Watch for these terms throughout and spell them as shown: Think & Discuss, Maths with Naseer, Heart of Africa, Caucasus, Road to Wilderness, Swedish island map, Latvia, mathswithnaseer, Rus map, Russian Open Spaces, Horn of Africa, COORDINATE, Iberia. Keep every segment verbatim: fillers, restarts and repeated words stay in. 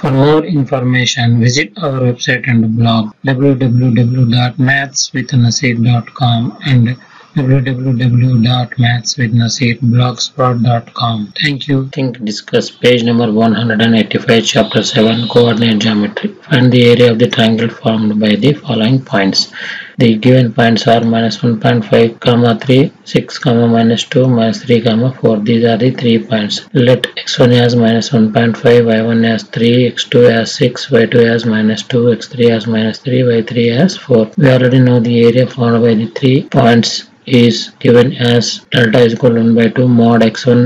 For more information, visit our website and blog w w w dot maths with naseer dot com and w w w dot maths with naseer blogspot dot com. Thank you. Think discuss page number one hundred eighty-five, chapter seven, coordinate geometry. Find the area of the triangle formed by the following points. The given points are minus one point five, three, six, minus two, minus three, four. These are the three points. Let x one as minus one point five, y one as three, x two as six, y two as minus two, x three as minus three, y three as four. We already know the area formed by the three points is given as delta is equal to one by two mod x one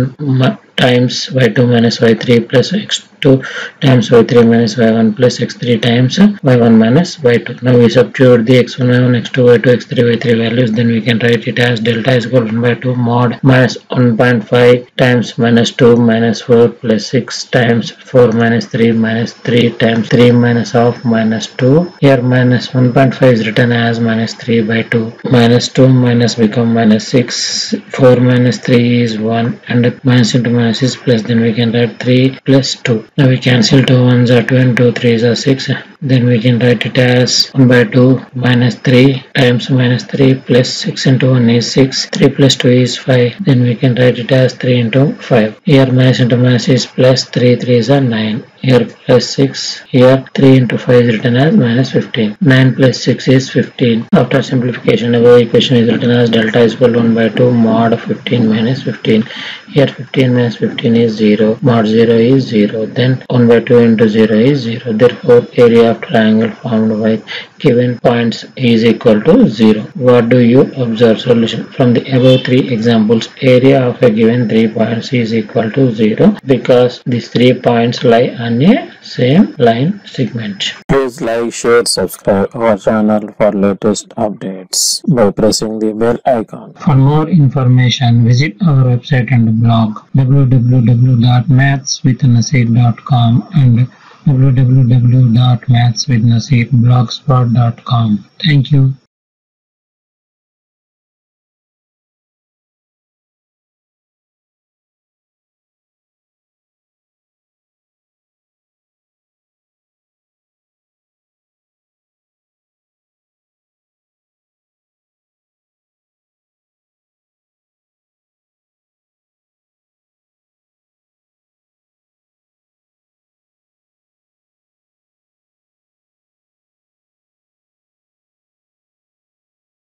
times y two minus y three plus x two times y three minus y one plus x three times y one minus y two. Now we substitute the x one, y one, x two, y two, x three, y three values, then we can write it as delta is equal to one by two mod minus one point five times minus two minus four plus six times four minus three minus three times three minus half minus two. Here minus one point five is written as minus three by two. Minus two minus become minus six, four minus three is one, and minus into minus is plus, then we can write three plus two. Now we cancel two ones are two and two threes are six. Then we can write it as one by two minus three times minus three plus six into one is six. three plus two is five. Then we can write it as three into five. Here minus into minus is plus, three threes are nine. Here plus six. Here three into five is written as minus fifteen. nine plus six is fifteen. After simplification, above equation is written as delta is equal to one by two mod fifteen minus fifteen. Here fifteen minus fifteen is zero, mod zero is zero, then one by two into zero is zero. Therefore, area of triangle formed by given points is equal to zero. What do you observe? Solution. From the above three examples, area of a given three points is equal to zero because these three points lie on a same line segment. Please like, share, subscribe our channel for latest updates by pressing the bell icon. For more information, visit our website and blog w w w dot maths with naseer dot com and w w w dot maths with naseer blogspot dot com. Thank you.